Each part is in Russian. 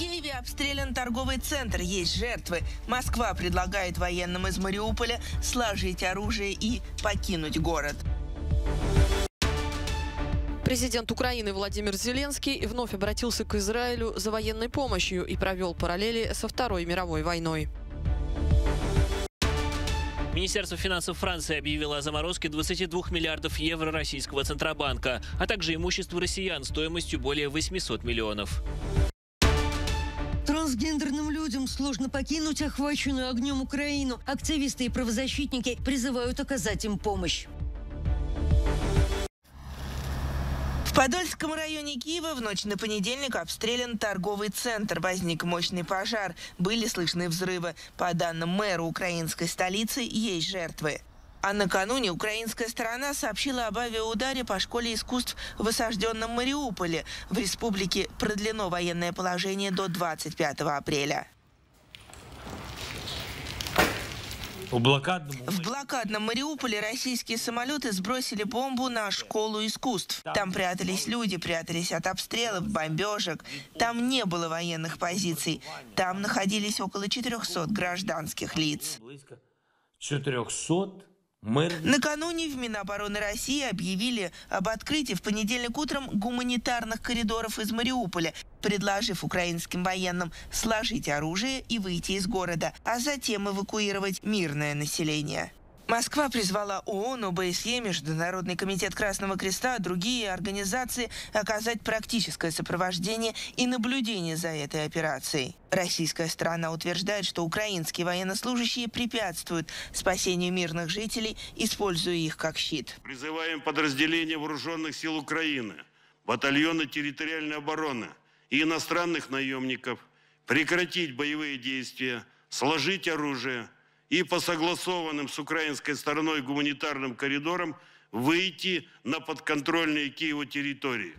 Киеве обстрелян торговый центр, есть жертвы. Москва предлагает военным из Мариуполя сложить оружие и покинуть город. Президент Украины Владимир Зеленский вновь обратился к Израилю за военной помощью и провел параллели со Второй мировой войной. Министерство финансов Франции объявило о заморозке 22 миллиардов евро российского Центробанка, а также имущество россиян стоимостью более 800 миллионов. Трансгендерным людям сложно покинуть охваченную огнем Украину. Активисты и правозащитники призывают оказать им помощь. В Подольском районе Киева в ночь на понедельник обстрелян торговый центр. Возник мощный пожар. Были слышны взрывы. По данным мэра украинской столицы, есть жертвы. А накануне украинская сторона сообщила об авиаударе по школе искусств в осажденном Мариуполе. В республике продлено военное положение до 25 апреля. В блокадном Мариуполе российские самолеты сбросили бомбу на школу искусств. Там прятались люди, прятались от обстрелов, бомбежек. Там не было военных позиций. Там находились около 400 гражданских лиц. Накануне в Минобороны России объявили об открытии в понедельник утром гуманитарных коридоров из Мариуполя, предложив украинским военным сложить оружие и выйти из города, а затем эвакуировать мирное население. Москва призвала ООН, ОБСЕ, Международный комитет Красного Креста, другие организации оказать практическое сопровождение и наблюдение за этой операцией. Российская сторона утверждает, что украинские военнослужащие препятствуют спасению мирных жителей, используя их как щит. Призываем подразделения Вооруженных сил Украины, батальоны территориальной обороны и иностранных наемников прекратить боевые действия, сложить оружие и по согласованным с украинской стороной гуманитарным коридорам выйти на подконтрольные Киеву территории.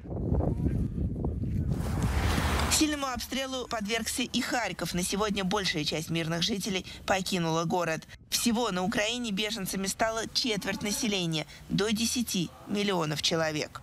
Сильному обстрелу подвергся и Харьков. На сегодня большая часть мирных жителей покинула город. Всего на Украине беженцами стало четверть населения, до 10 миллионов человек.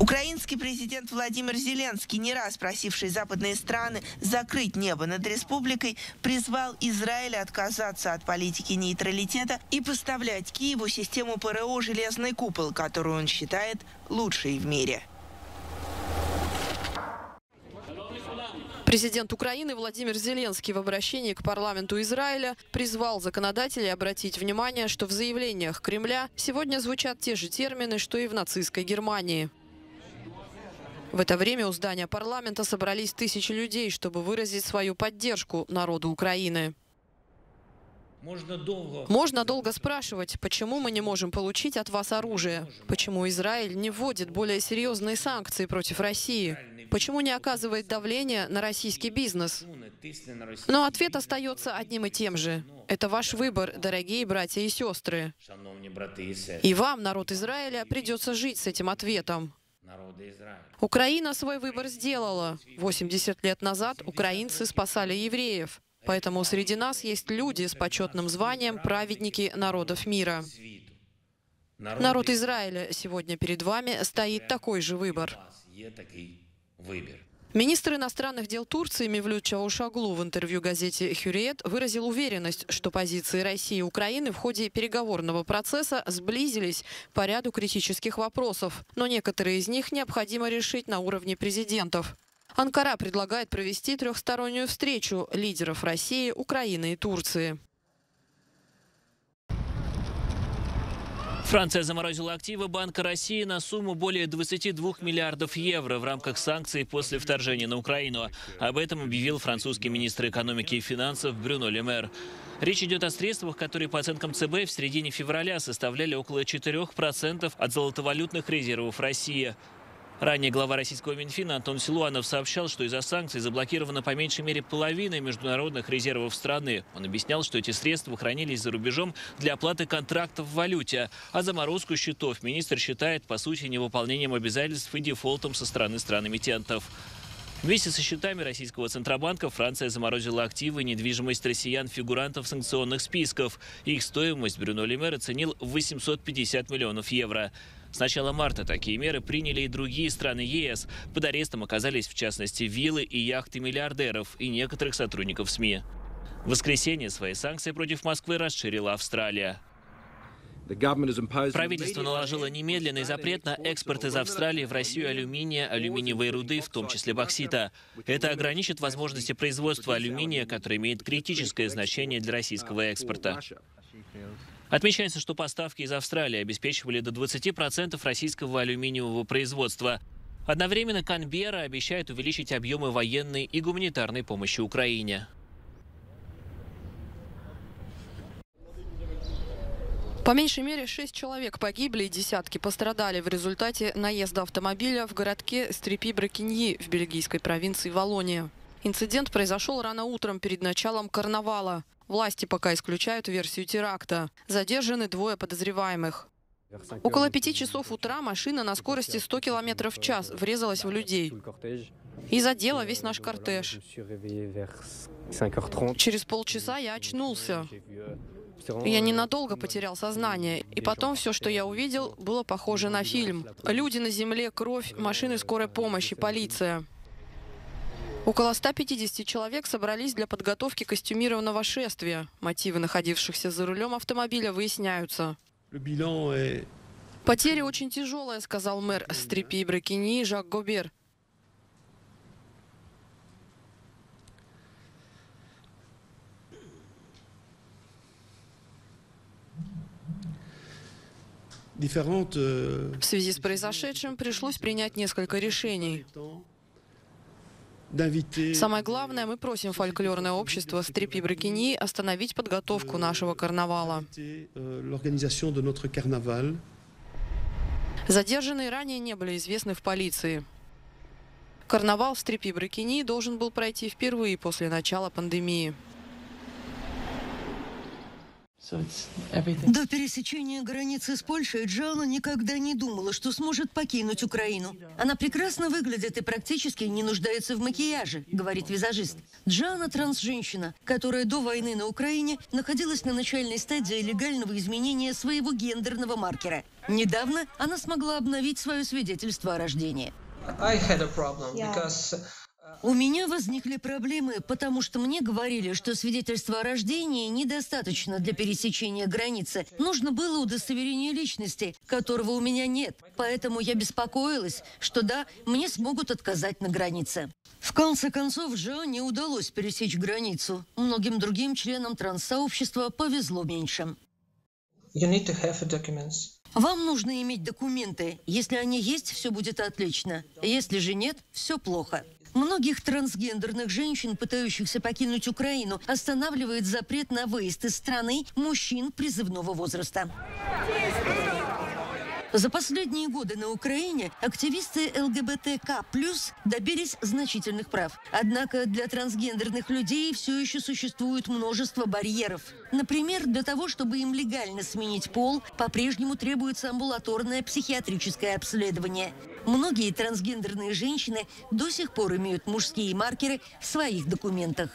Украинский президент Владимир Зеленский, не раз просивший западные страны закрыть небо над республикой, призвал Израиль отказаться от политики нейтралитета и поставлять Киеву систему ПРО «Железный купол», которую он считает лучшей в мире. Президент Украины Владимир Зеленский в обращении к парламенту Израиля призвал законодателей обратить внимание, что в заявлениях Кремля сегодня звучат те же термины, что и в нацистской Германии. В это время у здания парламента собрались тысячи людей, чтобы выразить свою поддержку народу Украины. Можно долго спрашивать, почему мы не можем получить от вас оружие, почему Израиль не вводит более серьезные санкции против России, почему не оказывает давление на российский бизнес. Но ответ остается одним и тем же. Это ваш выбор, дорогие братья и сестры. И вам, народ Израиля, придется жить с этим ответом. Украина свой выбор сделала. 80 лет назад украинцы спасали евреев. Поэтому среди нас есть люди с почетным званием праведники народов мира. Народ Израиля, сегодня перед вами стоит такой же выбор. Министр иностранных дел Турции Мевлюд Чаушаглу в интервью газете «Хюриет» выразил уверенность, что позиции России и Украины в ходе переговорного процесса сблизились по ряду критических вопросов, но некоторые из них необходимо решить на уровне президентов. Анкара предлагает провести трехстороннюю встречу лидеров России, Украины и Турции. Франция заморозила активы Банка России на сумму более 22 миллиардов евро в рамках санкций после вторжения на Украину. Об этом объявил французский министр экономики и финансов Брюно Лемер. Речь идет о средствах, которые, по оценкам ЦБ, в середине февраля составляли около 4% от золотовалютных резервов России. Ранее глава российского Минфина Антон Силуанов сообщал, что из-за санкций заблокирована по меньшей мере половина международных резервов страны. Он объяснял, что эти средства хранились за рубежом для оплаты контрактов в валюте. А заморозку счетов министр считает, по сути, невыполнением обязательств и дефолтом со стороны стран-эмитентов. Вместе со счетами российского Центробанка Франция заморозила активы и недвижимость россиян-фигурантов санкционных списков. Их стоимость Брюно Лемер оценил в 850 миллионов евро. С начала марта такие меры приняли и другие страны ЕС. Под арестом оказались, в частности, виллы и яхты миллиардеров и некоторых сотрудников СМИ. В воскресенье свои санкции против Москвы расширила Австралия. Правительство наложило немедленный запрет на экспорт из Австралии в Россию алюминия, алюминиевой руды, в том числе боксита. Это ограничит возможности производства алюминия, который имеет критическое значение для российского экспорта. Отмечается, что поставки из Австралии обеспечивали до 20% российского алюминиевого производства. Одновременно Канберра обещает увеличить объемы военной и гуманитарной помощи Украине. По меньшей мере 6 человек погибли и десятки пострадали в результате наезда автомобиля в городке Стрепи-Бракиньи в бельгийской провинции Валония. Инцидент произошел рано утром перед началом карнавала. Власти пока исключают версию теракта. Задержаны двое подозреваемых. Около 5 часов утра машина на скорости 100 км в час врезалась в людей и задела весь наш кортеж. Через полчаса я очнулся. Я ненадолго потерял сознание. И потом все, что я увидел, было похоже на фильм. Люди на земле, кровь, машины скорой помощи, полиция. Около 150 человек собрались для подготовки костюмированного шествия. Мотивы находившихся за рулем автомобиля выясняются. «Потеря очень тяжелая», — сказал мэр Стрепи-Бракиньи Жак Гобер. В связи с произошедшим пришлось принять несколько решений. Самое главное, мы просим фольклорное общество Стрепи-Бракиньи остановить подготовку нашего карнавала. Задержанные ранее не были известны в полиции. Карнавал в Стрепи-Бракиньи должен был пройти впервые после начала пандемии. До пересечения границы с Польшей Джоэлла никогда не думала, что сможет покинуть Украину. Она прекрасно выглядит и практически не нуждается в макияже, говорит визажист. Джоэлла – трансженщина, которая до войны на Украине находилась на начальной стадии легального изменения своего гендерного маркера. Недавно она смогла обновить свое свидетельство о рождении. У меня возникли проблемы, потому что мне говорили, что свидетельства о рождении недостаточно для пересечения границы. Нужно было удостоверение личности, которого у меня нет. Поэтому я беспокоилась, что да, мне смогут отказать на границе. В конце концов, Джоне удалось пересечь границу. Многим другим членам транссообщества повезло меньше. Вам нужно иметь документы. Если они есть, все будет отлично. Если же нет, все плохо. Многих трансгендерных женщин, пытающихся покинуть Украину, останавливает запрет на выезд из страны мужчин призывного возраста. За последние годы на Украине активисты ЛГБТК+ добились значительных прав. Однако для трансгендерных людей все еще существует множество барьеров. Например, для того, чтобы им легально сменить пол, по-прежнему требуется амбулаторное психиатрическое обследование. Многие трансгендерные женщины до сих пор имеют мужские маркеры в своих документах.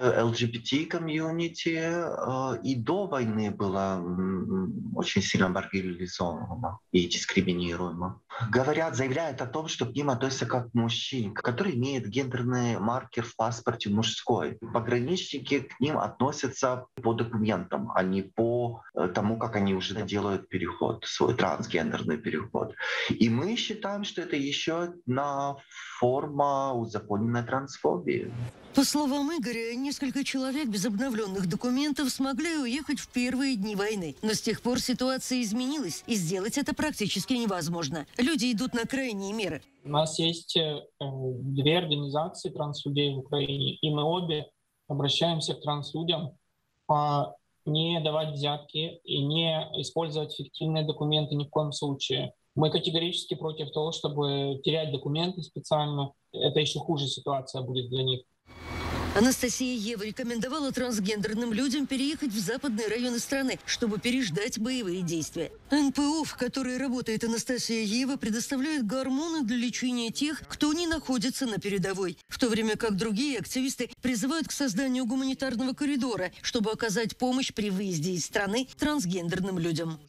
ЛГБТ-комьюнити и до войны была очень сильно маргинализована и дискриминируема. Говорят, заявляют о том, что к ним относятся как к мужчин, который имеет гендерный маркер в паспорте мужской. Пограничники к ним относятся по документам, а не по тому, как они уже делают переход, свой трансгендерный переход. И мы считаем, что это еще одна форма узаконенной трансфобии. По словам Игоря, несколько человек без обновленных документов смогли уехать в первые дни войны. Но с тех пор ситуация изменилась, и сделать это практически невозможно. Люди идут на крайние меры. У нас есть две организации транслюдей в Украине, и мы обе обращаемся к транслюдям не давать взятки и не использовать фиктивные документы ни в коем случае. Мы категорически против того, чтобы терять документы специально. Это еще хуже ситуация будет для них. Анастасия Ева рекомендовала трансгендерным людям переехать в западные районы страны, чтобы переждать боевые действия. НПО, в которой работает Анастасия Ева, предоставляет гормоны для лечения тех, кто не находится на передовой, в то время как другие активисты призывают к созданию гуманитарного коридора, чтобы оказать помощь при выезде из страны трансгендерным людям.